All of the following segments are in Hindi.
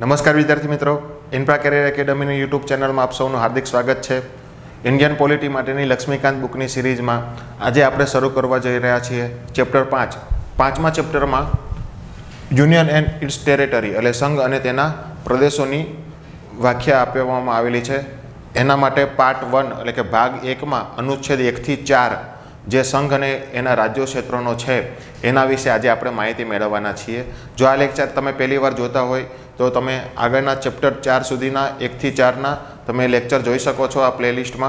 नमस्कार विद्यार्थी मित्रों, infra career academy YouTube channel में आप सौनु हार्दिक स्वागत है। इंडियन पॉलिटी माटेनी लक्ष्मीकांत बुकनी सीरीज में आज आप शुरू करवा जई रह्या छीए चेप्टर 5। 5मा चेप्टर में यूनियन एंड इट्स टेरिटरी एटले संघ अने तेना प्रदेशोनी व्याख्या आपवामां आवेली छे। एना माटे पार्ट 1 एटले के भाग 1 में अनुच्छेद 1 थी 4 जे संघ अने एना राज्य क्षेत्रों है एना विषे आज आप माहिती मेळववाना छीए। जो आ लेक्चर तमे पहली वार जोता होय तो तमे आगळना चेप्टर 4 सुधीना 1 થી 4 तमे लेक्चर जोई शको छो आ प्लेलिस्ट में।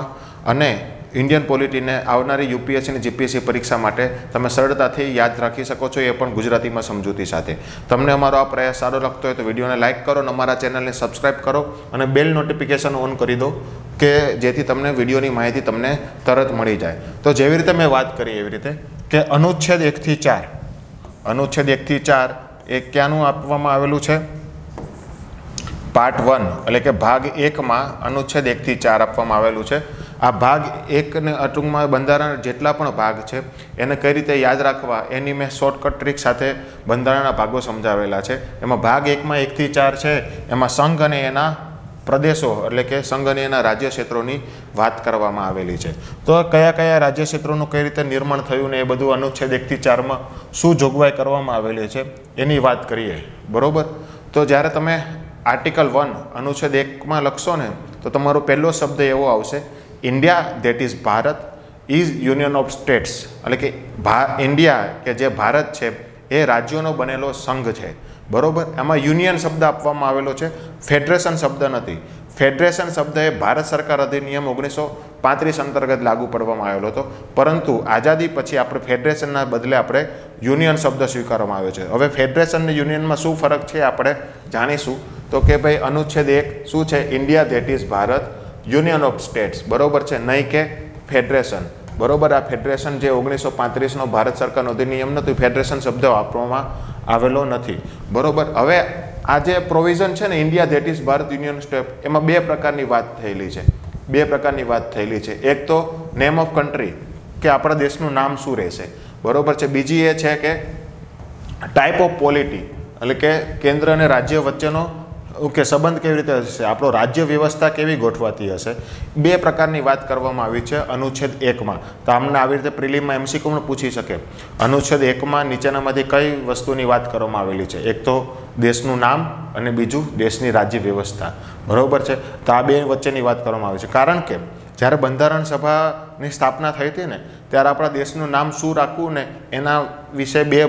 अने इंडियन पॉलिटी ने आवनारी यूपीएससी ने जीपीएससी परीक्षा माटे तमे सरळताथी याद राखी शको छो, ए पण गुजराती में समझूती साथे। तमने अमारो आ प्रयास सारो लगतो होय तो विडियो ने लाइक करो, अमारा चेनल ने सब्सक्राइब करो अने बेल नोटिफिकेशन ऑन करी दो के जेथी तमने विडियोनी माहिती तमने तरत मळी जाय। तो जेवी रीते मैं बात करी एवी रीते के अनुच्छेद 1 થી 4, अनुच्छेद 1 થી 4 ए क्यानु आपवामां आवेलुं छे। पार्ट 1 एटले के भाग 1 में अनुच्छेद 1 થી 4 आपवामां आवेलुं छे। आ भाग 1 ने अटूंकमां બંધારણ જેટલા પણ ભાગ છે એને કઈ રીતે યાદ રાખવા એની મેં શોર્ટકટ ટ્રીક સાથે બંધારણના ભાગો સમજાવેલા છે। એમાં ભાગ 1 માં 1 થી 4 છે એમાં સંઘ અને એના પ્રદેશો એટલે કે સંઘ અને એના રાજ્ય ક્ષેત્રોની વાત કરવામાં આવેલી છે। તો કયા કયા રાજ્ય ક્ષેત્રોનું કઈ રીતે નિર્માણ થયું ને એ બધું અનુચ્છેદ 1 થી 4 માં શું જોગવાઈ કરવામાં આવેલી છે એની વાત કરીએ, બરોબર। તો જ્યારે તમે आर्टिकल 1 अनुच्छेद 1 में लखशो ने तो तमारो पहलो शब्द एवो आवशे India that is Bharat is union of states एटले के इंडिया के जे भारत है ये राज्यों बनेलो संघ है, बराबर। एम यूनियन शब्द आपवामां आवेलो छे, फेडरेशन शब्द नहीं। फेडरेशन शब्द है भारत सरकार अधिनियम 1935 अंतर्गत लागू पड़वामां आवेलो हतो, परंतु आज़ादी पछी आपणे फेडरेशन बदले आपणे यूनियन शब्द स्वीकारवामां आव्यो छे। हवे फेडरेशन ने यूनियन में शुं फरक है आपणे जाणीशुं। तो कि भाई अनुच्छेद 1 शू है, India that is Bharat union of states, बराबर है, नहीं के फेडरेशन, बराबर। आ फेडरेशन जो 1935 नो भारत सरकार अधिनियम नतो फेडरेशन शब्द वापरवामां आवेलो नथी, बराबर। हवे आ जे प्रोविजन है ने India that is Bharat union state एमां बे प्रकारनी वात थयेली छे, बे प्रकारनी वात थयेली छे। एक तो नेम ऑफ कंट्री के आपणा देशनुं नाम शुं रहेशे, बराबर है। बीजी ए छे के टाइप ऑफ पॉलिटी एटले के केन्द्र अने राज्य वच्चेनो ओके संबंध केवी रीते हशे, आपणो राज्य व्यवस्था केवी गोठवाती हशे, बे प्रकारनी वात करवामां आवी छे अनुच्छेद 1 में। तो आमने आवी रीते प्रिलिम में एमसीक्यू में पूछी शके। अनुच्छेद 1 में नीचेनामांथी कई वस्तुनी वात करवामां आवेली छे, एक तो देशनुं नाम अने बीजू देशनी राज्य व्यवस्था, बराबर है। तो आ बे वच्चेनी वात करवामां आवी छे, कारण के જ્યારે બંધારણ સભાની સ્થાપના થઈ હતી ને ત્યારે આપણા દેશનું નામ શું રાખવું ને એના વિશે બે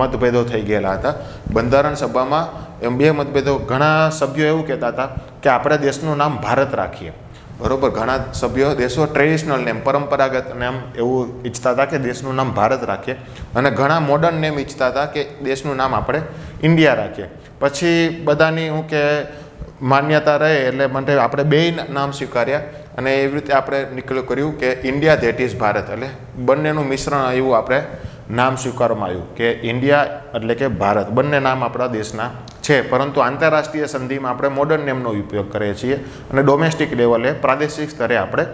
મતભેદો થઈ ગયેલા હતા। બંધારણ સભામાં એમ બે મતભેદો, ઘણા સભ્યો એવું કહેતા હતા કે આપણે દેશનું નામ ભારત રાખીએ, બરાબર। ઘણા સભ્યો દેશો ટ્રેડિશનલ નેમ, પરંપરાગત નેમ એવું ઈચ્છતા હતા કે દેશનું નામ ભારત રાખીએ, અને ઘણા મોડર્ન નેમ ઈચ્છતા હતા કે દેશનું નામ આપણે ઇન્ડિયા રાખીએ। પછી બધાની હું કે માન્યતા રહે એટલે માટે આપણે બે નામ સ્વીકાર્યા અને એવી રીતે આપણે નિકલ્યું કર્યું કે ઇન્ડિયા ધેટ ઇઝ ભારત, એટલે બંનેનું મિશ્રણ એવું આપણે નામ સ્વીકારવામાં આવ્યું કે ઇન્ડિયા એટલે કે ભારત, બંને નામ આપણા દેશના છે। પરંતુ આંતરરાષ્ટ્રીય સંધિમાં આપણે મોડર્ન નેમનો ઉપયોગ કરીએ છીએ અને ડોમેસ્ટિક લેવલે પ્રાદેશિક સ્તરે આપણે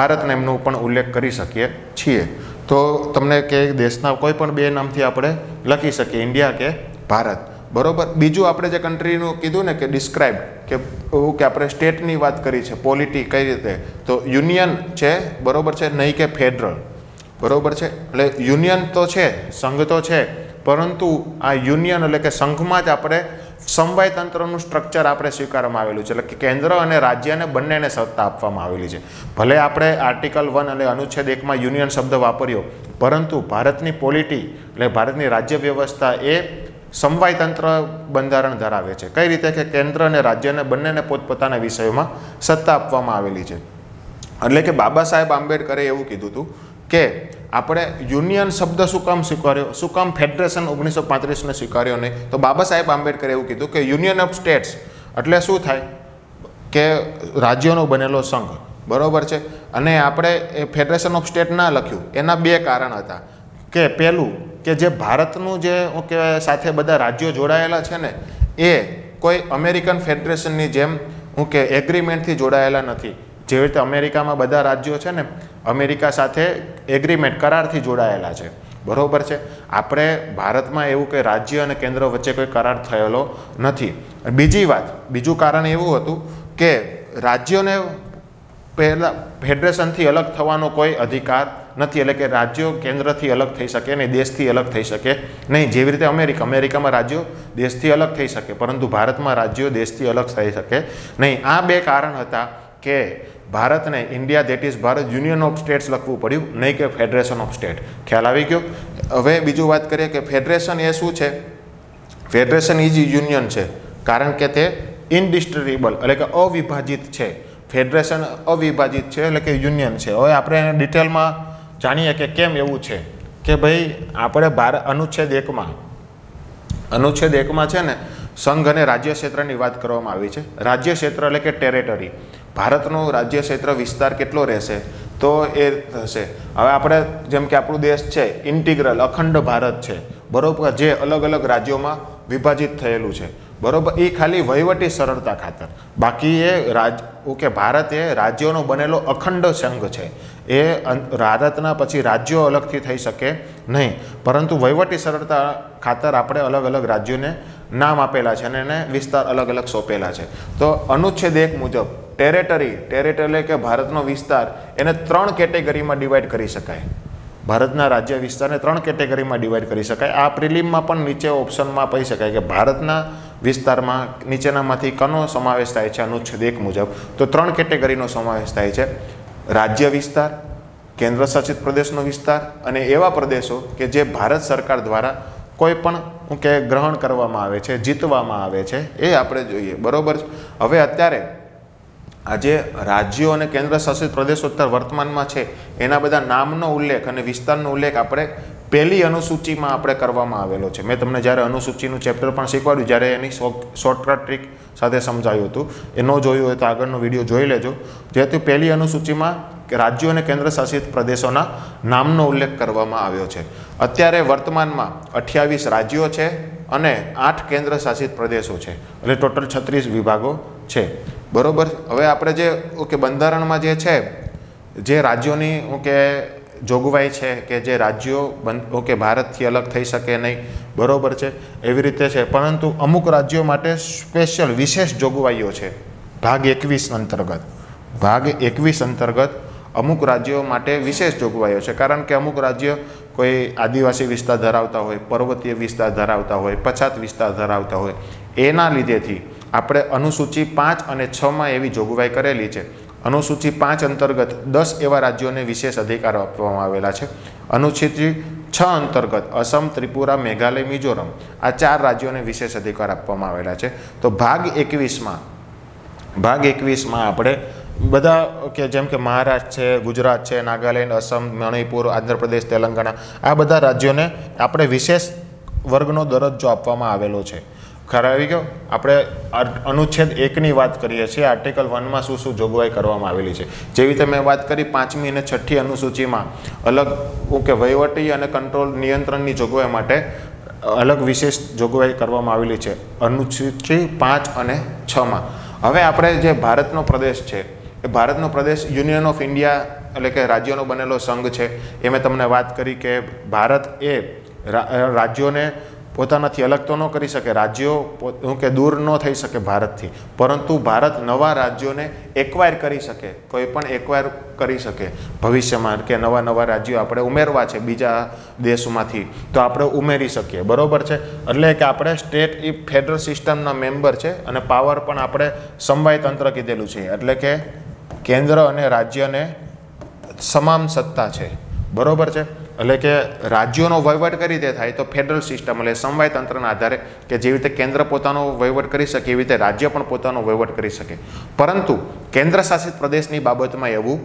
ભારત નેમનો પણ ઉલ્લેખ કરી શકીએ છીએ। તો તમને કે દેશના કોઈ પણ બે નામથી આપણે લખી શકીએ, ઇન્ડિયા કે ભારત, बराबर। बीजू आपणे जे कंट्रीनुं कीधुं ने के डिस्क्राइब के आपणे स्टेटनी वात करी छे, पॉलिटी कई रीते, तो यूनियन छे, बराबर छे, नहीं के फेडरल, बराबर छे। एटले यूनियन तो छे, संघ तो छे, परंतु आ यूनियन एटले के संघमां ज आपणे समवाय तंत्रनुं स्ट्रक्चर आपणे स्वीकारवामां आवेलुं छे, एटले के केन्द्र अने राज्यने बंनेने सत्ता आपवामां आवेली छे। भले आपणे आर्टिकल 1 एटले अनुच्छेद 1 मां यूनियन शब्द वापर्यो, परंतु भारतनी पॉलिटी एटले भारतनी राज्य व्यवस्था ए समवाय तंत्र બંધારણ ધરાવે છે। કઈ રીતે કે કેન્દ્ર અને રાજ્યને બંનેને પોતપોતાના વિષયોમાં સત્તા આપવામાં આવેલી છે। એટલે કે બાબા સાહેબ આંબેડકરે એવું કીધું હતું કે આપણે યુનિયન શબ્દ શું કામ સ્વીકાર્યો, શું કામ ફેડરેશન 1935ને સ્વીકાર્યો નહીં, તો બાબા સાહેબ આંબેડકરે એવું કીધું કે યુનિયન ઓફ સ્ટેટ્સ એટલે શું થાય કે રાજ્યોનો બનેલો સંઘ, બરાબર છે। અને આપણે ફેડરેશન ઓફ સ્ટેટ ના લખ્યું એના બે કારણ હતા કે પહેલું કે જે ભારતનું જે હું કહેવાય સાથે બધા રાજ્યો જોડાયેલા છે ને એ કોઈ અમેરિકન ફેડરેશનની જેમ હું કે એગ્રીમેન્ટથી જોડાયેલા નથી, જેવી રીતે અમેરિકામાં બધા રાજ્યો છે ને અમેરિકા સાથે એગ્રીમેન્ટ, કરારથી જોડાયેલા છે, बराबर है। आपणे भारत में एवं कोई राज्य और केन्द्र वच्चे कोई करार थयेलो नथी। बीजी बात, बीजू कारण एवुं हतुं के राज्योने पहला फेडरेशन थी अलग थवानो कोई अधिकार नहीं, एटले के राज्यों केन्द्र थी अलग थी सके नहीं, देश थी अलग थी सके नहीं। जेवी रीते अमेरिका में राज्यों देश थी अलग थी सके, परंतु भारत में राज्यों देश थी अलग थी सके नहीं। आ बे कारण हता के भारत ने India that is Bharat union of states लखवू पड़ू नहीं कि फेडरेशन ऑफ स्टेट। ख्याल आई गयो। हवे बीजू बात करिए कि फेडरेशन ए शू है। फेडरेशन इज यूनियन है कारण के इनडिस्ट्रिबल एटले के अविभाजित है। फेडरेशन अविभाजित है एटले के यूनियन है। हवे आपणे डिटेल में जाणीए कि केम एवुं छे के भाई आपणे अनुच्छेद 1 में है ने संघ अने राज्य क्षेत्रनी वात करवामां आवी छे। राज्य क्षेत्र एटले के टेरेटरी, भारतनो राज्य क्षेत्र विस्तार केटलो रहेशे तो ए थशे। हवे आपणे जेम के आपणो देश छे इंटीग्रल अखंड भारत छे बरोबर, जे अलग अलग राज्यों में विभाजित थयेलुं छे बरोबर। ए खाली वहीवटी सरलता खातर, बाकी ए ओके भारत ए राज्योनो बनेलो अखंड संघ छे। ए भारतना पछी राज्यों अलगथी थई शके नहीं, परंतु वहीवटी सरलता खातर आपणे अलग अलग राज्योने नाम आपेला छे अने विस्तार अलग अलग सौंपेला छे। तो अनुच्छेद 1 मुजब टेरेटरी के भारतनो विस्तार एने 3 केटेगरी में डिवाइड करी शकाय। भारतना राज्य विस्तार ने 3 केटेगरी में डिवाइड करी शकाय। आ प्रिलिम में पण नीचे ऑप्शन में पई शकाय कि भारतना विस्तार में नीचेनामांथी कनो समावेश थाय छे अनुच्छेद 1 मुजब। तो 3 केटेगरीनो समावेश थाय छे, राज्य विस्तार, केन्द्र शासित प्रदेशनो विस्तार अने एवा प्रदेशों के जे भारत सरकार द्वारा कोईपण के ग्रहण करवामां आवे छे, जीतवामां आवे छे, ए आपणे जोईए बरोबर। हवे अत्यारे आज राज्यों और केन्द्र शासित प्रदेशों उत्तर वर्तमान में है एना बदा नामनो उल्लेख और विस्तारनो उल्लेख आपणे पहली अनुसूची में आपणे करवामां आवेलो छे। मैं तमने ज्यारे अनुसूचीनुं चेप्टर पण शीखवाड्युं ज्यारे एनी शॉर्टकट ट्रीक साथे समजाव्युं हतुं। ए न जोयुं होय तो आगळनो विडियो जोई लेजो। जेहेतु पहली अनुसूची में राज्यों और केन्द्र शासित प्रदेशोना नामनो उल्लेख करवामां आव्यो छे। अत्यारे वर्तमान में 28 राज्यों है अने 8 केन्द्र शासित प्रदेशों है, एटले टोटल 36 विभागों है बरोबर। हवे आपणे जे ओके बंधारण में जे राज्योनी ओके जोगवाई है कि जे राज्यों ओके भारत थी अलग थी सके नहीं बरोबर है, एवी रीते है। परंतु अमुक राज्यों माटे स्पेशल विशेष जोगवाईओ है। भाग 21 अंतर्गत अमुक राज्यों माटे विशेष जोगवाईओ है कारण के अमुक राज्य कोई आदिवासी विस्तार धरावता होय, पर्वतीय विस्तार धरावता होय, पछात विस्तार धरावता होय, एना लीधेथी आपणे अनुसूची 5 और 6 में एवी जोगवाई करेली है। अनुसूची 5 अंतर्गत 10 एवं राज्यों ने विशेष अधिकार आपवामां आवेला छे। अनुसूची 6 अंतर्गत असम, त्रिपुरा, मेघालय, मिजोरम आ 4 राज्यों ने विशेष अधिकार आपवामां आवेला छे। तो भाग 21 में आपणे बधा के जेम के महाराष्ट्र है, गुजरात है, नागालैंड, असम, मणिपुर, आंध्र प्रदेश, तेलंगाणा आ बधा राज्यों ने आपणे विशेष वर्गनो दरजो आपवामां आवेलो छे। खरावी गयो। आपणे अनुच्छेद 1 बात करीए छीए आर्टिकल 1 में शू शू जोगवाई करवामां आवेली छे। जेवी रीते मैं बात करी 5मी और 6ठ्ठी अनुसूची में अलग ओके वहीवटी और कंट्रोल नियंत्रण की जोगवाई माटे अलग विशेष जोगवाई करवामां आवेली छे अनुसूची 5 और 6 में। हवे आपणे जे भारतनो प्रदेश है, भारतनो प्रदेश यूनियन ऑफ इंडिया एटले के राज्योनो बनेलो संघ है। ए मैं तमने बात करी कि भारत ए राज्योने पोतानाथी अलग तो न करी सके, राज्यों के दूर न थई सके भारत थी, परंतु भारत नवा राज्यों ने एक्वायर करी सके, कोईपण एक्वायर करी सके। भविष्य में के नवा नवा राज्यों आपणे उमेरवा छे बीजा देशों में तो आपणे उमेरी सकीए बरोबर है। एटले कि आपणे स्टेट ई फेडरल सिस्टमना मेम्बर छे अने पावर पण आपणे समवाय तंत्र कीधेलुं छे, एटले के केन्द्र अने राज्यने समान सत्ता है बरोबर है। एटले के राज्योनो वहीवट कई रीते थाय तो फेडरल सिस्टम एटले समवाय तंत्रना आधारे कि जेवी रीते केन्द्र पोतानो वहीवट करी शके एवी रीते राज्य पण पोतानो वहीवट करी शके, परंतु केन्द्र शासित प्रदेशनी बाबतमां एवुं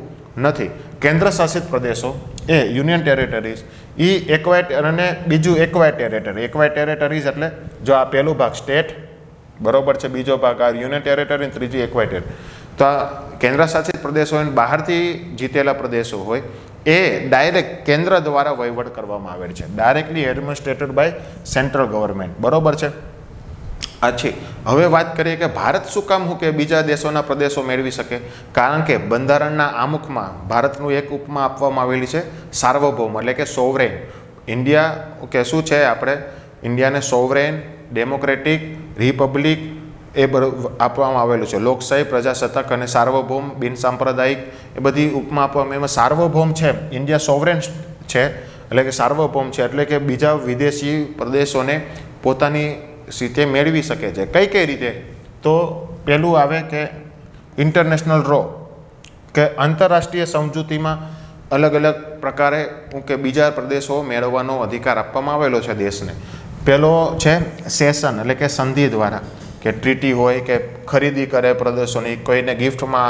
नथी। केन्द्र शासित प्रदेशों ए यूनियन टेरेटरीज ई एक्वायर अने बीजू एक्वायर टेरेटरीज एटले जो आ पहेलो भाग स्टेट बरोबर है, बीजो भाग आ यूनियन टेरेटरी अने त्रीजी एक्वायर टेरेटरी। तो आ केन्द्र शासित प्रदेशों बहारथी जीतेला प्रदेशों होय ए डायरेक्ट केन्द्र द्वारा वहीवट करवामां आवे छे, directly administered by central government बरोबर छे। अच्छी हवे बात करिए कि भारत शुं काम हुं के बीजा देशोना प्रदेशों मेळवी शके कारण के बंधारणना आमुखमां भारतनुं एक उपमा आपवामां आवेली छे सार्वभौम एटले के सोवरेन। ઇન્ડિયા કે શું છે, આપણે ઇન્ડિયાને સોવરેન, ડેમોક્રેટિક, રિપબ્લિક એ આપવામાં આવેલું છે. લોકશાહી, પ્રજાસત્તાક અને સાર્વભૌમ, બિનસાંપ્રદાયિક એ બધી ઉપમા આપવામાં. એમાં સાર્વભૌમ છે, ઇન્ડિયા સોવરેન છે એટલે કે સાર્વભૌમ છે, એટલે કે બીજા વિદેશી પ્રદેશોને પોતાની રીતે મેળવી શકે છે. કઈ કઈ રીતે? તો પહેલું આવે કે ઇન્ટરનેશનલ રો કે આંતરરાષ્ટ્રીય સમજૂતીમાં अलग अलग प्रकारे के बीजा प्रदेशों मेळववानो अधिकार आपवामां आवेलो छे देशने. पहलो छे सेशन एटले के संधि द्वारा के ट्रीटी होय के खरीदी करे प्रदेशोनी, कोईने गिफ्ट में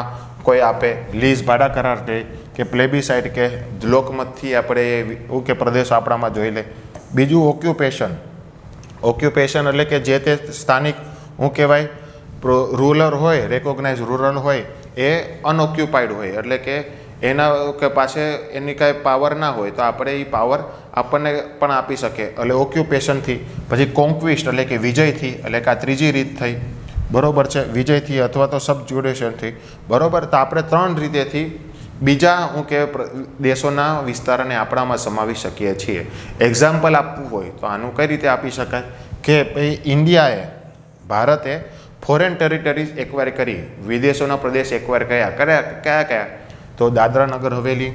कोई आपे, लीज भाड़ा करार दे के प्लेबिसाइट के लोकमतथी आपणे के प्रदेश आपणामां जोई ले. बीजू ऑक्युपेशन, ऑक्युपेशन एटले के जे ते स्थानिक शुं कहेवाय, रूरल होय, रेकोग्नाइज रूरल होय ए अनऑक्युपाइड होय एटले के एना के पास एनी कई पावर ना हो तो आप पावर आपने पण आपी सके एटले ऑक्युपेशन थी. पछी कॉन्क्विस्ट एटले के विजय थी, एटले के आ त्रीजी रीत थी बराबर छे, विजय थी अथवा तो सबजुडेशन थी बराबर. तो आपणे त्रण रीते थी बीजा हूँ के देशोना विस्तार ने आपणामां समावी शकीए छीए. एक्जाम्पल आपवू होय तो आनुं कई रीते आपी शकाय के भाई इंडियाए, भारते फॉरेन टेरिटरीज एक्वायर करी, विदेशोना प्रदेश एक्वायर कर्या. क्या क्या? तो दादरा नगर हवेली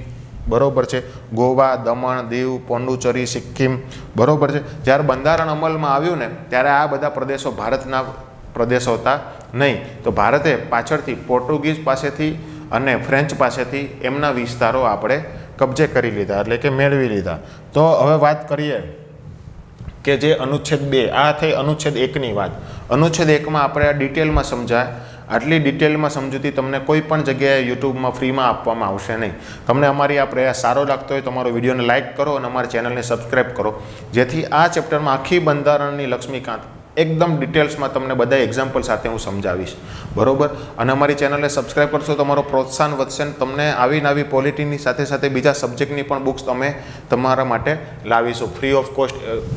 बराबर है, गोवा, दमण, दीव, पोंडुचेरी, सिक्किम बराबर है. ज्यारे बंधारण अमल में आव्युं ने त्यारे आ बधा प्रदेशों भारतना प्रदेशों हता नहीं, तो भारते पाछळथी पोर्टुगीज पासेथी अने फ्रेंच पासेथी एमना विस्तारों आपणे कब्जे करी लीधा एटले के मेळवी लीधा. तो हवे वात करीए के जे अनुच्छेद 2, आ थई अनुच्छेद 1 नी वात. अनुच्छेद 1 में आपणे डिटेल में समजाया, आटली डिटेल में समझूती तमने कोईपण जगह यूट्यूब में फ्री में आपवामां आवशे नहीं. तमने अमारी आ प्रयास सारो लगता हो तो अमारो विडियो ने लाइक करो और अमारी चैनल ने सब्सक्राइब करो, जेथी आ चेप्टर में आखी बंधारणनी लक्ष्मीकांत एकदम डिटेल्स में तमने बधा एक्जाम्पल साथे हूँ समझावीश बराबर. अने अमारी चैनल ने सब्सक्राइब करशो तो अमारो प्रोत्साहन वधशे, तमने आवी नवी पॉलिटीनी साथे साथे बीजा सब्जेक्टनी पण बुक्स अमे तमारा माटे लावीशुं फ्री ऑफ कॉस्ट.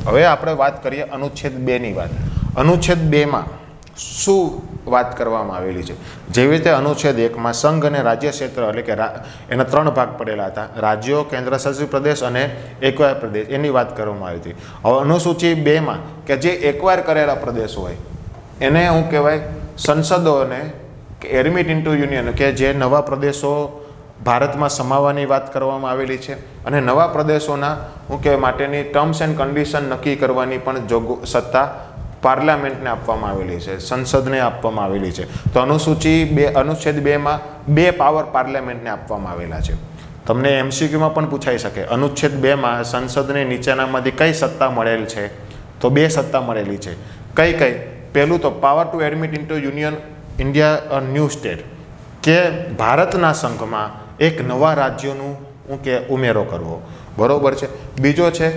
हवे आपणे वात करीए अनुच्छेद 2 नी वात. अनुच्छेद 2 मां शू बात करवामां आवेली छे? जेवी रीते अनुच्छेद 1 में संघ अने राज्य क्षेत्र एटले के एना त्रण भाग पड़ेला हता, राज्यों, केन्द्रशासित प्रदेश अने एकवायर प्रदेश, एनी वात करवामां आवी हती. हवे अनुसूची 2 में के जे एकवायर करेला प्रदेश होय एने शुं कहेवाय? संसदोने एडमिट इंटू यूनियन के जे नवा प्रदेशों भारत में समाववानी वात करवामां आवेली छे अने नवा प्रदेशोना शुं कहेवाय माटेनी टर्म्स एंड कंडीशन नक्की करवानी पण सत्ता पार्लामेंट ने आपवामां आवेली छे, संसद ने आपवामां आवेली छे. तो अनुसूची 2 अनुच्छेद 2 में 2 पावर पार्लामेंट ने आपवामां आवेला छे. तमने एमसीक्यू में पण पूछाई सके, अनुच्छेद 2 में संसद ने नीचेनामांथी कई सत्ता मळेल छे? तो 2 सत्ता मळेली छे. कई कई? पहेलुं तो power to admit into union India a new state के भारतना संघ में एक नवा राज्योनुं के उमेरो करवो बराबर है. बीजो है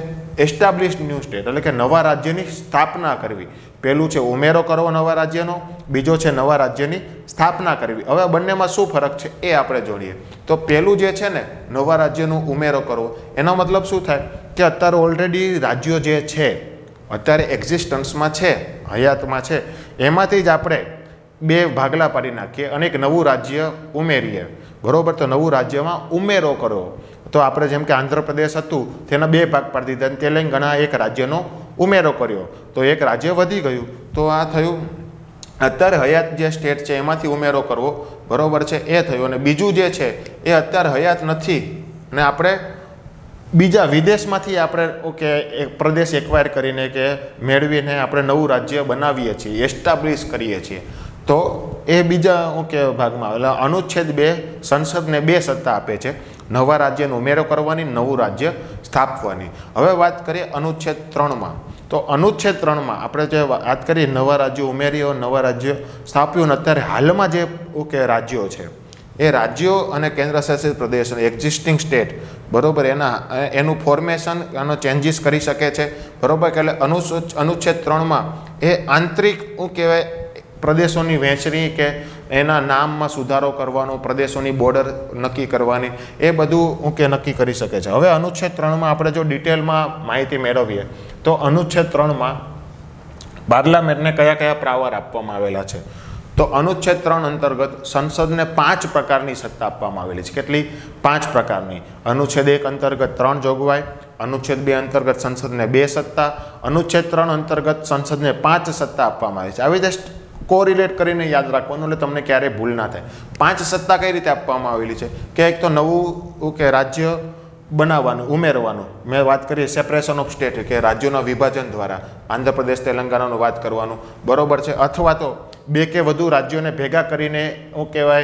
एस्टाब्लिश न्यू स्टेट एटले के नवा राज्यनी स्थापना करवी. पहेलुं छे उमेरो करवो नवा राज्यनो, बीजो छे नवा राज्यनी स्थापना करवी. हवे बंनेमां शुं फरक छे ए आपणे जोड़ीए. तो पहेलुं जे छे ने नवा राज्यनो उमेरो करवो, एनो मतलब शुं थाय के अत्यारे ऑलरेडी राज्यो जे छे अत्यारे एक्झिस्टन्समां छे, हयातमां छे, एमांथी ज आपणे 2 भागला पाडी नाखीए अने एक नवुं राज्य उमेरीए बराबर. तो नवुं राज्यमां उमेरो करवो तो आपणे जेम के आंध्र प्रदेश हतुं तेना 2 भाग पाडी दीधा, तेलंगाणा एक राज्यनो उमेरो कर्यो तो एक राज्य वधी गयुं. तो आ थयुं अत्यारे हयात जे स्टेट छे एमांथी उमेरो करवो बराबर छे, ए थयुं. अने बीजुं जे छे ए अत्यारे हयात नथी अने आपणे बीजा विदेशमांथी आपणे ओके एक प्रदेश एक्वायर करीने के मेळवीने आपणे नवुं राज्य बनावीए छीए, एस्टाब्लिश करीए छीए. तो ए बीजा ओके भागमां एटले अनुच्छेद 2 संसदने 2 सत्ता आपे छे, नवा राज्यनो उमेरो करवानी, नवुं राज्य स्थापवानी. हवे वात करीए अनुच्छेद 3 में. तो अनुच्छेद 3 में आपणे जे वात करीए नवा राज्य उमेर्यो, नवा राज्य स्थाप्यो ने अत्यारे हालमां जे ओके राज्यो छे ए राज्यो अने केन्द्रशासित प्रदेश एक्जिस्टिंग स्टेट बराबर एनु फॉर्मेशन आनो चेन्जीस करी शके छे बराबर. એટલે अनुच्छेद 3 में ए आंतरिक શું કહેવાય પ્રદેશોની વહેંચણી કે એના નામમાં સુધારો કરવાનો, પ્રદેશોની બોર્ડર નક્કી કરવાની એ બધું હું કે નક્કી કરી શકે છે. હવે અનુચ્છેદ 3માં આપણે જો ડિટેલમાં માહિતી મેળવીએ તો અનુચ્છેદ 3માં પાર્લામેન્ટને કયા કયા પાવર આપવામાં આવેલા છે? તો અનુચ્છેદ 3 અંતર્ગત સંસદને 5 પ્રકારની સત્તા આપવામાં આવેલી છે. કેટલી? 5 પ્રકારની. અનુચ્છેદ 1 અંતર્ગત 3 જોગવાઈ, अनुच्छेद 2 अंतर्गत संसद ने 2 सत्ता, अनुच्छेद 3 अंतर्गत संसद ने 5 सत्ता આપવામાં આવી છે। આવી રીતે कोरिलेट કરીને યાદ રાખવાનું એટલે તમને ક્યારે ભૂલ ના થાય। 5 સત્તા કઈ રીતે આપવામાં આવેલી છે કે એક તો નવું કે રાજ્ય बनावानु उमेरवानु, मैं बात करिए सेपरेशन ऑफ स्टेट के राज्यों विभाजन द्वारा आंध्र प्रदेश तेलंगाणा बात करवानु बराबर है, अथवा तो बे के वधु राज्यों ने भेगा करीने हूँ कहवाय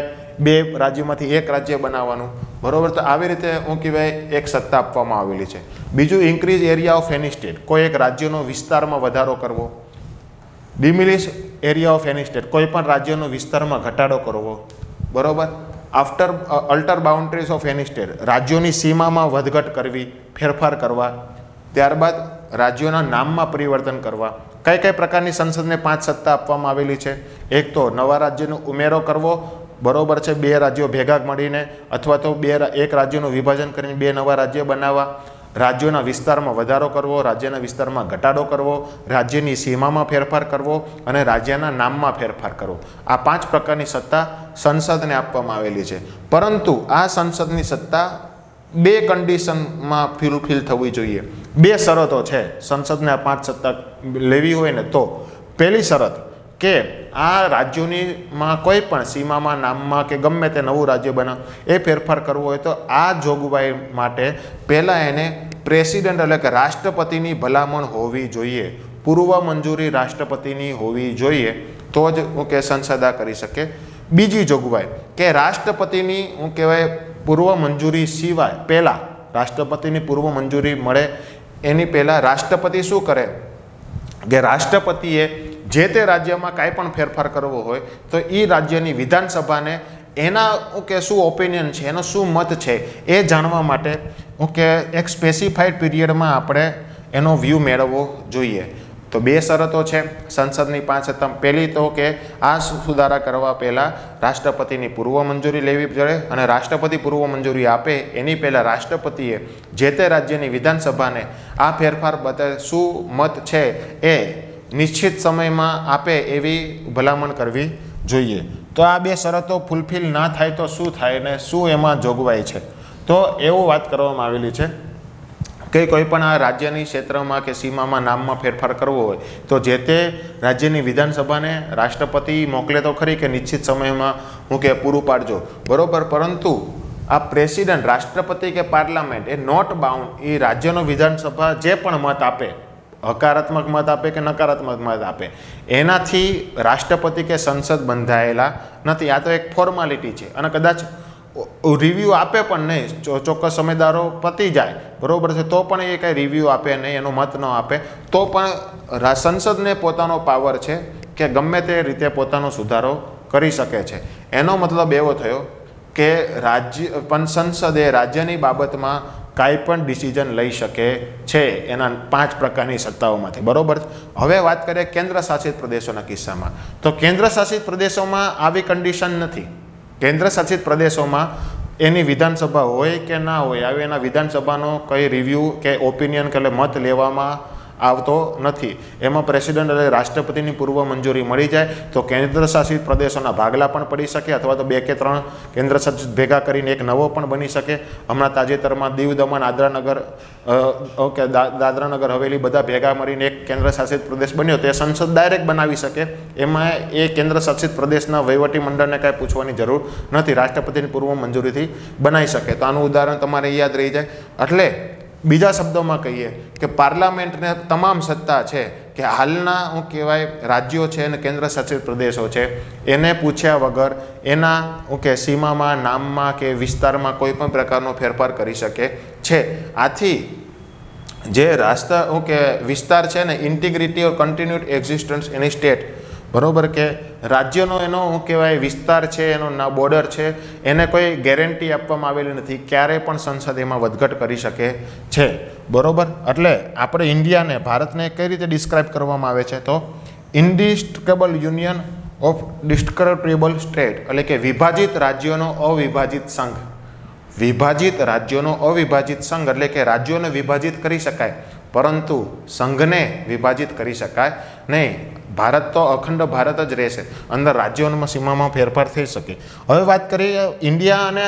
बे राज्यों में एक राज्य बनावानु बराबर। तो आ रीते हूँ कहवाय एक सत्ता आपवामां आवेली छे। बीजू increase area of any state, कोई एक राज्यों विस्तार में वधारो करवो। Diminish area of any state, कोईपण राज्यों विस्तार में घटाडो करवो बराबर। After alter boundaries of any state, राज्यों की सीमा में वधघट करवी, फेरफार करवा, त्यारबाद राज्यों नाम में परिवर्तन करवा। कई कई प्रकार की संसद ने 5 सत्ता आपवामां आवेली छे। एक तो नवा राज्यों उमेरो करवो बराबर है, 2 राज्यों भेगा मळीने अथवा तो एक राज्यों विभाजन करीने 2 नवा राज्य बनावा। राज्यों विस्तार में वधारो करवो, राज्यना विस्तार में घटाडो करवो, राज्य की सीमा में फेरफार करवो अने राज्यना नाम में फेरफार करवो। आ 5 प्रकार की सत्ता संसद ने आपवामां आवेली छे। परंतु आ संसद की सत्ता 2 कंडीशन में फूलफिल थवी जोईए। 2 शरतो है संसद ने आ 5 सत्ता लेवी होय ने तो। पहली शरत के आ राज्यों में कोईपण सीमा में, नाम में के गमे ते नवुं राज्य बना ए फेरफार करवो होय तो आ जोगवाई माटे पहला एने प्रेसिडेंट एटले के राष्ट्रपति की भलामण होवी जोईए, पूर्व मंजूरी राष्ट्रपति की होवी जोईए तो ज हूँ के संसद आ करी सके। बीजी जोगवाई के राष्ट्रपति की हूँ कहवाय पूर्व मंजूरी सिवाय पहला राष्ट्रपति की पूर्व मंजूरी मळे एनी पहला राष्ट्रपति शू करे के राष्ट्रपतिए जे ते राज्य में काई पण फेरफार करवो होय तो ई राज्यनी विधानसभा ने एना के शू ओपिनियन है, एनो शू मत है ए जाणवा माटे ओके एक स्पेसिफाइड पीरियड में आपणे एनो व्यू मेळवो जोईए। तो 2 शरतो है संसद की 5 सत्ता। पहली तो के आ सुधारा करवा पहला राष्ट्रपति की पूर्व मंजूरी लेवी पड़े और राष्ट्रपति पूर्व मंजूरी आपे एनी पहला राष्ट्रपतिए जे ते राज्य की विधानसभा ने आ फेरफार बदल शू मत है ए निश्चित समय में आपे एवी भलामण करवी जोईए। तो आ 2 शरतो फूलफिल ना थाय तो शू थाय ने शू एमां जोगवाई छे। तो एवं बात करवामां आवेली छे के कोईपण आ राज्यनी क्षेत्रमा के सीमामां नाममां फेरफार करवो होय तो जे ते राज्यनी विधानसभा ने राष्ट्रपति मोकले तो खरी के निश्चित समयमां हूँ के पूरुं पाडजो बरोबर। परंतु आ प्रेसिडेंट राष्ट्रपति के पार्लामेंट ए नॉट बाउंड ए राज्यनो विधानसभा जे पण मत आपे, हकारात्मक मत आपे के नकारात्मक मत आपे, एनाथी राष्ट्रपति के संसद बंधायेला नथी। आ तो एक फॉर्मालिटी है और कदाच रिव्यू आपे पण नहीं, चोक्कस समय दारो पती जाए बराबर है तो पण ए कई रिव्यू आपे नहीं, एनो मत न आपे तो पण संसद ने पोतानो पावर है कि गमे ते रीते पोतानो सुधारो करी सके छे। एनो मतलब एवो थयो के राज्य पण संसदे राज्यनी बाबतमां काईपण डिसिजन लई शके छे एना 5 प्रकारनी सत्ताओं में बराबर। हवे बात करें केन्द्र शासित प्रदेशों ना किस्सा में तो केन्द्र शासित प्रदेशों में आवी कंडीशन नथी। केन्द्र शासित प्रदेशों में एनी विधानसभा होय के ना होय आवे एना विधानसभानो कई रिव्यू के ओपिनियन के मत लेवामां आवतो नथी। एमां प्रेसिडेंट अने राष्ट्रपतिनी पूर्व मंजूरी मळी जाए तो केन्द्र शासित प्रदेशोना भागला पण पड़ी सके अथवा तो 2 के 3 केन्द्र शासित भेगा करीने एक नवो पण बनी सके। हमणां ताजेतरमां दीव दमण दादरा नगर हवेली बधा भेगा मळीने एक केन्द्र शासित प्रदेश बन्यो तो संसद डायरेक्ट बनावी सके। एमां ए केन्द्र शासित प्रदेशना वहीवटी मंडळने कांई पूछवानी जरूर नथी, राष्ट्रपतिनी पूर्व मंजूरीथी बनावी सके। तो आनुं उदाहरण तमारे याद रही जाए। एटले बीजा शब्दों में कहीए कि पार्लामेंट ने तमाम सत्ता है कि हालना हूँ कहवाय राज्यों है केन्द्र शासित प्रदेशों है एने पूछ्या वगर एना हूँ के सीमा में, नाम में के विस्तार में कोईपण प्रकारनो फेरफार करी सके छे। आथी जे राष्ट्र हूँ के विस्तार है ने इंटीग्रिटी और कंटीन्यूड एक्जिस्टन्स एनी स्टेट बराबर के राज्यनो एनो हूँ कहवाय विस्तार है, एनो ना बॉर्डर है, एने कोई गेरंटी आपवामां आवेली नथी क्यारे पण संसद एमां वधघट करी शके छे बराबर। एटले आपणे इंडिया ने, भारत ने कई रीते डिस्क्राइब करवामां आवे छे तो indestructible union of destructible state एटले के विभाजित राज्योनो अविभाजित संघ। विभाजित राज्योनो अविभाजित संघ एटले के राज्योने विभाजित करी शकाय परंतु संघ ने विभाजित करी शकाय नहीं। भारत तो अखंड भारत ज रहेशे, अंदर राज्यों में सीमा में फेरफार थई शके। हवे बात करीए इंडिया अने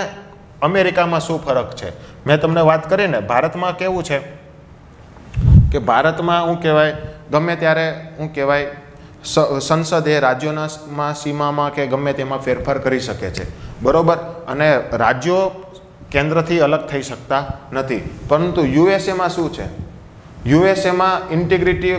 अमेरिका में शू फरक है। मैं तमने बात करी ने भारत में केवुं छे કે ભારતમાં શું કહેવાય ગમે ત્યારે શું કહેવાય સંસદે રાજ્યોના સીમામાં કે ગમે તેમાં ફેરફાર કરી શકે છે બરોબર અને રાજ્યો કેન્દ્રથી અલગ થઈ શકતા નથી પરંતુ યુએસએમાં શું છે યુએસએમાં ઇન્ટિગ્રિટી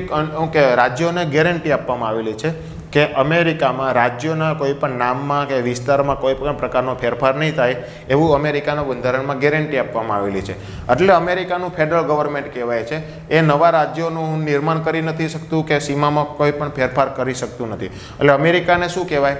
કે રાજ્યોને ગેરંટી આપવામાં આવેલી છે કે અમેરિકામાં રાજ્યોના કોઈપણ નામમાં કે વિસ્તારમાં કોઈપણ પ્રકારનો ફેરફાર નહીં થાય એવું અમેરિકાના બંધારણમાં ગેરંટી આપવામાં આવેલી છે એટલે અમેરિકાનું ફેડરલ ગવર્મેન્ટ કહેવાય છે એ નવા રાજ્યોનું નિર્માણ કરી નથી શકતું કે સીમામાં કોઈપણ ફેરફાર કરી શકતું નથી એટલે અમેરિકાને શું કહેવાય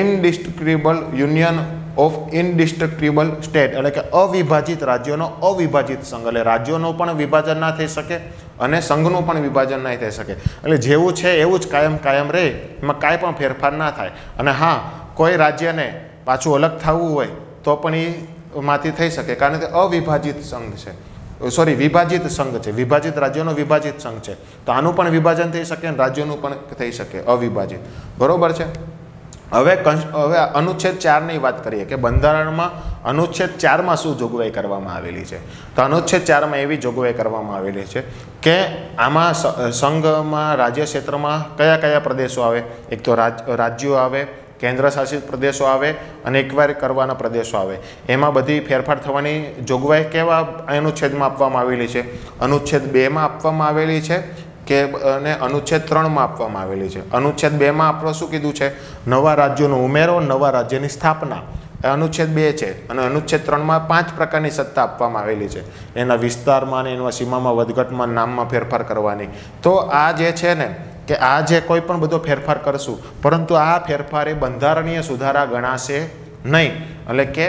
indestructible union of indestructible state એટલે કે અવિભાજિત રાજ્યોનો અવિભાજિત સંઘ એટલે રાજ્યોનો પણ વિભાજન ના થઈ શકે અને સંઘનું પણ વિભાજન નહીં થઈ શકે એટલે જેવું છે એવું જ કાયમ રહે એમાં કાંઈ પણ ફેરફાર ના થાય અને હા કોઈ રાજ્યને પાછું અલગ થવું હોય તો પણ એમાંથી થઈ શકે કારણ કે અવિભાજિત સંઘ છે સોરી વિભાજિત સંઘ છે વિભાજિત રાજ્યોનો વિભાજિત સંઘ છે તો આનું પણ વિભાજન થઈ શકે અને રાજ્યોનું પણ થઈ શકે અવિભાજિત બરોબર છે હવે અનુચ્છેદ 4ની વાત કરીએ કે બંધારણમાં અનુચ્છેદ 4માં શું જોગવાઈ કરવામાં આવેલી છે તો અનુચ્છેદ 4માં એવી જોગવાઈ કરવામાં આવેલી છે કે આમાં સંઘમાં રાજ્ય ક્ષેત્રમાં કયા કયા પ્રદેશો આવે એક તો રાજ્યો આવે કેન્દ્રશાસિત પ્રદેશો આવે અને એકવાર કરવાના પ્રદેશો આવે એમાં બધી ફેરફાર થવાની જોગવાઈ કેવા અનુચ્છેદમાં આપવામાં આવેલી છે અનુચ્છેદ 2માં આપવામાં આવેલી છે કે અને અનુચ્છેદ 3માં આપવામાં આવેલી છે અનુચ્છેદ 2માં આપણે શું કીધું છે નવા રાજ્યોનો ઉમેરો નવા રાજ્યની સ્થાપના એ અનુચ્છેદ 2 છે અને અનુચ્છેદ 3માં 5 પ્રકારની સત્તા આપવામાં આવેલી છે એના વિસ્તારમાં અને એના સીમામાં વધઘટમાં નામમાં ફેરફાર કરવાની તો આ જે છે ને કે આ જે કોઈ પણ બધો ફેરફાર કરશું પરંતુ આ ફેરફાર એ બંધારણીય સુધારા ગણાશે નહીં એટલે કે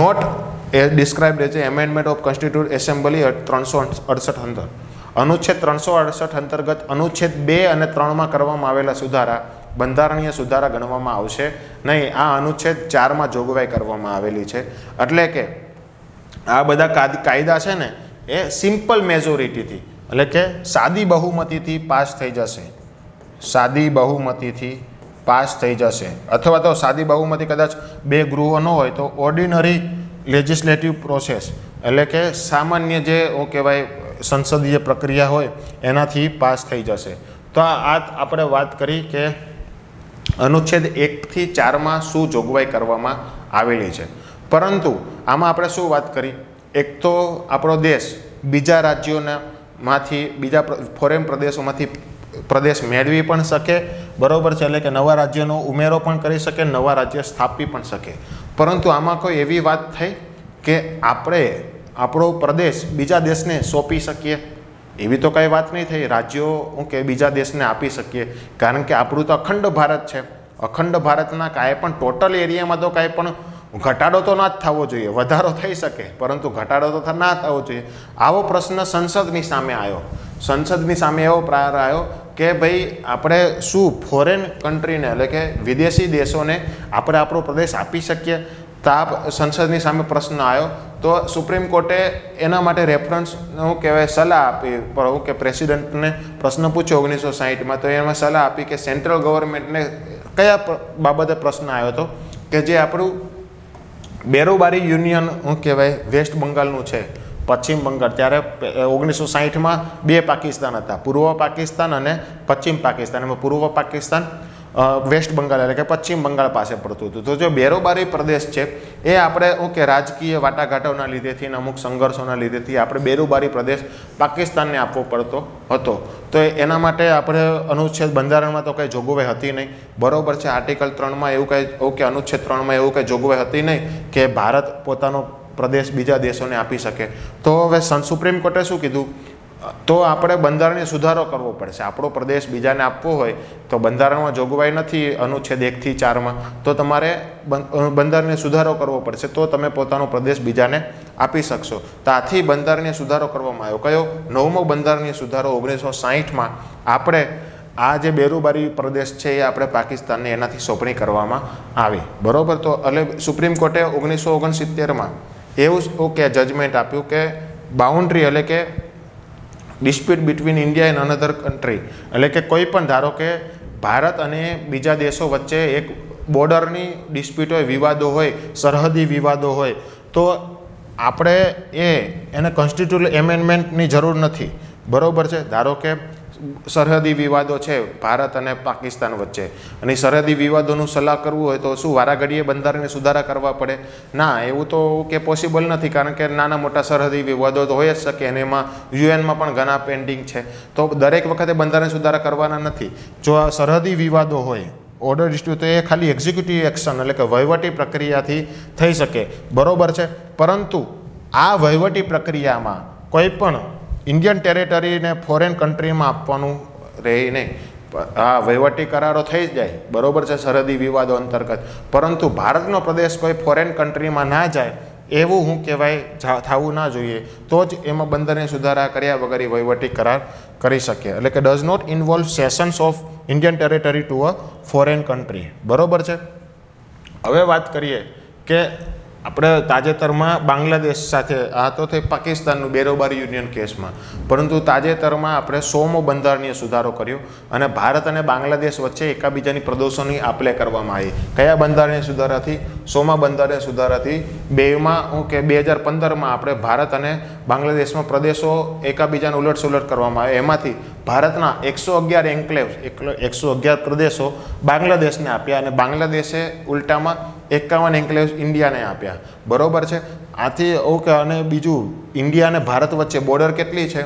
not a described as amendment of constitute assembly 368 અંદર અનુચ્છેદ 368 અંતર્ગત અનુચ્છેદ 2 અને 3માં કરવામાં આવેલા સુધારા બંધારણીય સુધારા ગણવામાં આવશે નહીં આ અનુચ્છેદ 4માં જોગવાઈ કરવામાં આવેલી છે એટલે કે આ બધા કાયદા છે ને એ સિમ્પલ મેજોરિટીથી એટલે કે સાદી બહુમતીથી પાસ થઈ જશે સાદી બહુમતીથી પાસ થઈ જશે અથવા તો સાદી બહુમતી કદાચ 2 ગૃહો ન હોય તો ઓર્ડિનરી લેજિસ્લેટિવ પ્રોસેસ એટલે કે સામાન્ય જે શું કહેવાય સંસદીય પ્રક્રિયા હોય એનાથી પાસ થઈ જશે તો આ આપણે વાત કરી કે અનુચ્છેદ 1 થી 4માં શું જોગવાઈ કરવામાં આવેલી છે પરંતુ આમાં આપણે શું વાત કરી એક તો આપણો દેશ બીજા રાજ્યોનામાંથી બીજા ફોરેન પ્રદેશોમાંથી પ્રદેશ મેળવી પણ શકે બરોબર છે એટલે કે નવા રાજ્યનો ઉમેરો પણ કરી શકે નવા રાજ્ય સ્થાપી પણ શકે પરંતુ આમાં કોઈ એવી વાત થઈ કે આપણે આપણો પ્રદેશ બીજા દેશને સોંપી શકીએ એવી તો કંઈ વાત નહીં થઈ રાજ્યો કે બીજા દેશને આપી શકીએ કારણ કે આપણું તો અખંડ ભારત છે અખંડ ભારતના કાંઈ પણ ટોટલ એરિયામાં તો કાંઈ પણ ઘટાડો તો ના જ થવો જોઈએ વધારો થઈ શકે પરંતુ ઘટાડો તો ના થવો જોઈએ આવો પ્રશ્ન સંસદની સામે એવો પ્રાર આવ્યો કે ભાઈ આપણે શું ફોરેન કન્ટ્રીને એટલે કે વિદેશી દેશોને આપણે આપણો પ્રદેશ આપી શકીએ તાપ સંસદની સામે પ્રશ્ન આવ્યો તો સુપ્રીમ કોર્ટે એના માટે રેફરન્સ શું કહેવાય સલાહ આપી હું કે પ્રેસિડેન્ટને પ્રશ્ન પૂછ્યો 1960માં તો એમાં સલાહ આપી કે સેન્ટ્રલ ગવર્મેન્ટને કયા બાબતે પ્રશ્ન આવ્યો હતો કે જે આપણું બેરુબારી યુનિયન શું કહેવાય વેસ્ટ બંગાળનું છે પશ્ચિમ બંગાળ ત્યારે 1960માં 2 પાકિસ્તાન હતા પૂર્વ પાકિસ્તાન અને પશ્ચિમ પાકિસ્તાન એમાં પૂર્વ પાકિસ્તાન વેસ્ટ બંગાળ એટલે કે પશ્ચિમ બંગાળ પાસે પડતું હતું તો જો બેરોબારી પ્રદેશ છે એ આપણે શું કે રાજકીય વાટાઘાટોના લીધેથી અમુક સંઘર્ષોના લીધેથી આપણે બેરોબારી પ્રદેશ પાકિસ્તાનને આપવો પડતો હતો તો એના માટે આપણે અનુચ્છેદ બંધારણમાં તો કંઈ જોગવાઈ હતી નહીં બરોબર છે આર્ટિકલ 3માં એવું કંઈ ઓકે અનુચ્છેદ 3માં એવું કંઈ જોગવાઈ હતી નહીં કે ભારત પોતાનો પ્રદેશ બીજા દેશોને આપી શકે તો હવે સુપ્રીમ કોર્ટે શું કીધું તો આપણે બંધારણને સુધારો કરવો પડશે આપણો પ્રદેશ બીજાને આપવો હોય તો બંધારણમાં જોગવાઈ નથી અનુચ્છેદ 1 થી 4માં તો તમારે બંધારણને સુધારો કરવો પડશે તો તમે પોતાનો પ્રદેશ બીજાને આપી શકશો તો આથી બંધારણને સુધારો કરવામાં આવ્યો કયો 9મો બંધારણીય સુધારો 1960માં આપણે આ જે બેરુબારી પ્રદેશ છે એ આપણે પાકિસ્તાનને એનાથી સોંપણી કરવામાં આવી બરોબર તો એટલે સુપ્રીમ કોર્ટે 1969માં એવું ઓકે જજમેન્ટ આપ્યું કે બાઉન્ડ્રી એટલે કે dispute between India and another country એટલે કે કોઈ પણ ધારો કે ભારત અને બીજા દેશો વચ્ચે એક બોર્ડરની ડિસ્પ્યુટ હોય વિવાદો હોય સરહદી વિવાદો હોય તો આપણે એને કોન્સ્ટિટ્યુશનલ એમેન્ડમેન્ટની જરૂર નથી बराबर है। धारो के सरहदी विवादों है भारत और पाकिस्तान वच्चे, सरहदी विवादों सलाह करवू हो तो शू वाराघड़ीए बंधारण सुधारा करवा पड़े ना, एवं तो के पॉसिबल नहीं, कारण के नाना मोटा सरहदी विवादों तो होई ज शके अने एमां यूएन में पण घणा पेंडिंग है, तो दरेक वखते बंधारण सुधारा करवाना नथी। जो सरहदी विवादों होय ऑर्डर इश्यू तो ये खाली एक्जिक्यूटिव एक्शन एटले के वहीवटी प्रक्रिया थी थई शके, बराबर है। परंतु आ वहीवटी प्रक्रिया में कोईपण इंडियन टेरेटरी ने फॉरेन कंट्री में आपवानुं रहे नहीं। हाँ, वहीवटी करारो थी जाए बराबर है सरहदी विवादों अंतर्गत, परंतु भारतनो प्रदेश कोई फॉरेन कंट्री में ना जाए एवं हूँ कहवाय थावू ना जोईए, तो ज एमां बंदरने सुधारा कर्या वगैरे वहीवटी करार करी शके। एटले के does not involve cessions of Indian territory to a foreign country, बराबर है। हवे बात करिए कि अपने ताजेतर में बांग्लादेश साथे आ तो थे पाकिस्तान बेरोबारी यूनियन केस में, परंतु ताजेतर में अपने 100मो बंधारणीय सुधारो कर्यो अने भारत और बांग्लादेश वच्चे एकाबीजानी प्रदेशोनी आपले करवामां आवी। कया बंधारणीय सुधारा थी? 100मा बंधारणीय सुधारा थी। बेमां हूँ के 2015 में अपने भारत और बांग्लादेश में प्रदेशों एकाबीजाने उलटसुलट करवामां आव्या, एमांथी भारतना 111 एन्क्लेव्स 111 प्रदेशों बांग्लादेश ने आप्या अने बांग्लादेशे उल्टा में 51 एन्क्लेव्स इंडिया ने आप्या, बराबर है। आथी ओके अने बीजू इंडिया ने भारत वच्चे बॉर्डर केटली छे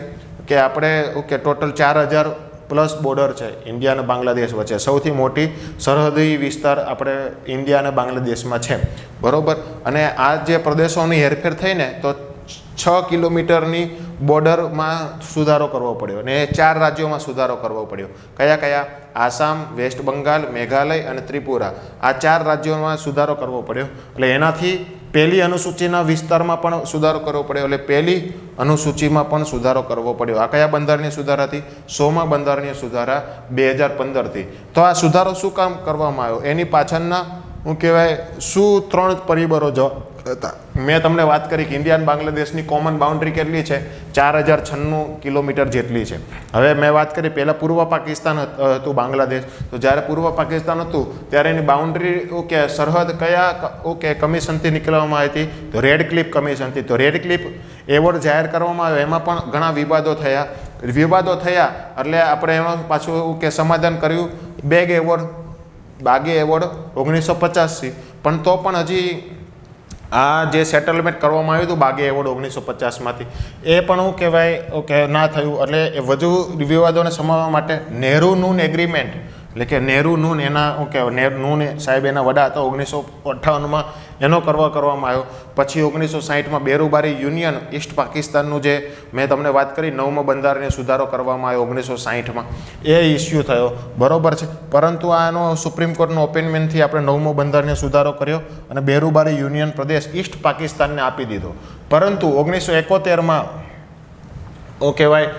के आपणे ओके टोटल 4000+ बॉर्डर है इंडिया ने बांग्लादेश वच्चे, सौथी मोटी सरहदी विस्तार अपने इंडिया ने बांग्लादेश में है, बराबर। अने आ जे प्रदेशोनी हेरफेर थईने तो 6 किलोमीटरनी बॉर्डर में सुधारो करवो पड्यो ने 4 राज्यों में सुधारो करवो पड्यो। कया कया? आसाम, वेस्ट बंगाल, मेघालय और त्रिपुरा, आ 4 राज्यों में सुधारो करवो पड्यो। एटले एनाथी पहली अनुसूचीना विस्तार में पण सुधारो करवो पड्यो, एटले पहली अनुसूची में पण सुधारो करवो पड्यो। आ कया बंधारणीय सुधारा थी? 100मा बंधारणीय सुधारा 2015 थी। तो आ सुधारो शुं काम करवामां आव्यो एनी पाछळना शुं कहेवाय, शुं 3 परिबळो जवाब था। मैं तमने बात करी कि इंडिया और बांग्लादेश की कॉमन बाउंड्री केटली है 4096 किलोमीटर जेटली है। हवे मैं बात करी पहला पूर्व पाकिस्तान हतुं बांग्लादेश, तो ज्यारे पूर्व पाकिस्तान हतुं त्यारे एनी बाउंड्री ओके सरहद कया ओके कमीशन थी निकलवामां आवी हती, तो रेडक्लिफ कमीशन थी। तो रेडक्लिफ एवोर्ड जाहिर करवामां आव्यो, एमां पण घणा विवादो थया एटले आपणे एमां पाछुं के समाधान कर्युं। बागे एवोर्ड 1985 पण तो पण हजी आ जे सेटलमेंट करवामां आव्युं हतुं बागे एवोर्ड 1950 मांथी ए पण शुं कहेवाय ओके ना थयुं, एटले वधु विवादोने समाववा माटे नेहरू नून एग्रीमेंट एटले के नेहरू नून एना ओके नेहरू नून साहेब एना वडा हता 1958 मां एनो करवामां आव्यो। पछी 1960 में बेरुबारी यूनियन ईस्ट पाकिस्ताननुं जे मैं तमने बात करी 9मो बंधारणीय सुधारो करवामां आव्यो 1960 में, ए इश्यू थयो, बराबर है। परंतु आनो सुप्रीम कोर्टनो ओपिनियन थी आपणे 9मो बंधारणीय सुधारो कर्यो अने बेरुबारी यूनियन प्रदेश ईस्ट पाकिस्तान ने आपी दीधो। परंतु 1971 में ओ कहेवाय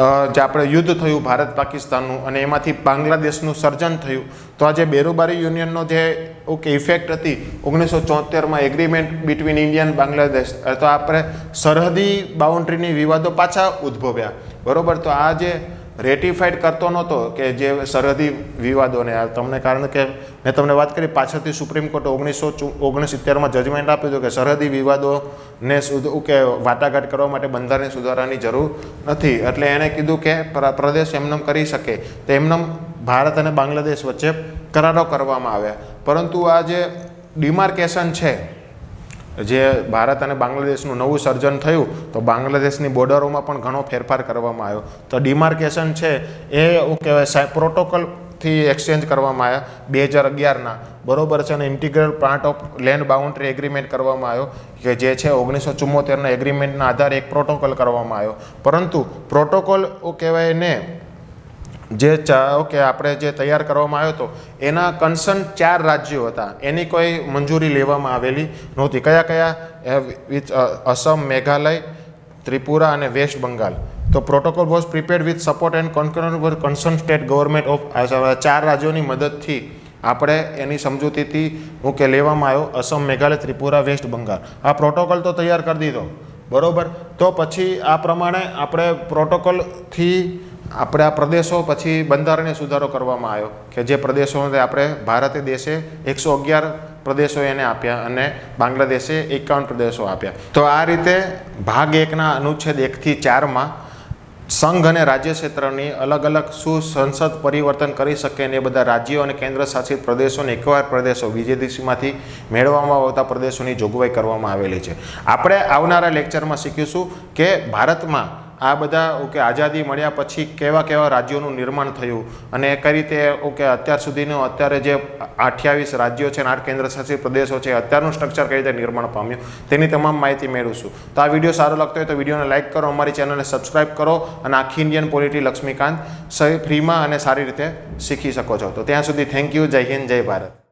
जे आपणे युद्ध थयुं भारत पाकिस्ताननुं अने एमांथी बांग्लादेशनुं सर्जन थयुं, तो आज बेरुबारी यूनियननो जे ओके इफेक्ट थी 1974 में agreement between India and Bangladesh, तो आपणे सरहदी बाउंड्रीनी विवादों पाछा उद्भव्या, बराबर। तो आज रेटिफाइड करतो नहोतो के जे सरहदी विवादोने तमने कारण के मैं तमने बात करी पाछळथी सुप्रीम कोर्टे 1969 में जजमेंट आप्युं हतुं के सरहदी विवादोने के वाटाघाट करवा माटे बंधारण सुधारानी जरूर नथी, एटले एणे कीधुं के प्रदेश एमनेम करी शके, तो एमनेम भारत अने बांग्लादेश वच्चे करारो करवामां आव्या। परंतु आ जे डिमार्केशन है जे भारत और बांग्लादेशनु नवुं सर्जन थयुं, तो बांग्लादेशनी बॉर्डरोमां पण घणो फेरफार करवामां आव्यो। तो डिमार्केशन है ए कहेवाय प्रोटोकॉल थी एक्सचेंज करवामां आव्या 2011 बराबर है, integral part of land boundary agreement करवामां आव्यो के जे छे 1974 एग्रीमेंटना आधारे एक प्रोटोकॉल करवामां आव्यो। परंतु प्रोटोकॉल कहेवाय ने जे चाहो के आपणे जे तैयार करवामां आव्यो तो एना कंसर्न 4 राज्यों हता, एनी कोई मंजूरी लेवामां आवेली नहोती। कया कया? असम, मेघालय, त्रिपुरा अने वेस्ट बंगाल। तो protocol was prepared with support and concurrence with concern state government of 4 राज्योनी मददथी आपणे एनी समजूतीथी ओके लेवामां आव्यो, असम, मेघालय, त्रिपुरा, वेस्ट बंगाल। आ प्रोटोकॉल तो तैयार कर दीधो, बराबर। तो पछी आ प्रमाणे आपणे प्रोटोकॉल थी अपने आ प्रदेशों पछी बंधारणीय सुधारो करवामां आव्यो के जे प्रदेशों आपणे भारत देशे 111 प्रदेशों एने आप्या अने बांग्लादेशे 51 प्रदेशों आप्या। तो आ रीते भाग 1 ना अनुच्छेद 1 थी 4 में संघ अने राज्य क्षेत्रनी अलग अलग शू संसद परिवर्तन करी सके ने बधा राज्यों और केन्द्र शासित प्रदेशों ने एकवार प्रदेशों बीजेडीसीमांथी मेळववामां आवता प्रदेशोनी जोगवाई करवामां आवेली छे। आपणे आवनारा लेक्चरमां शीखीशुं के भारतमां आ बधा ओके आज़ादी मळ्या पछी केवा केवा राज्योनुं निर्माण थयुं अने कई रीते ओके अत्यार सुधीनो अत्यारे जे 28 राज्यों छे 8 केन्द्र शासित प्रदेशों छे अत्यारनुं स्ट्रक्चर कई रीते निर्माण पाम्युं तेनी तमाम माहिती मेळवीशुं। तो आ विडियो सारो लगतो होय तो विडियोने लाइक करो, अमारी चेनलने सब्सक्राइब करो अने आखी इंडियन पॉलिटी लक्ष्मीकांत फ्री में सारी रीते शीखी सको छो। तो त्यां सुधी थैंक यू, जय हिंद, जय भारत।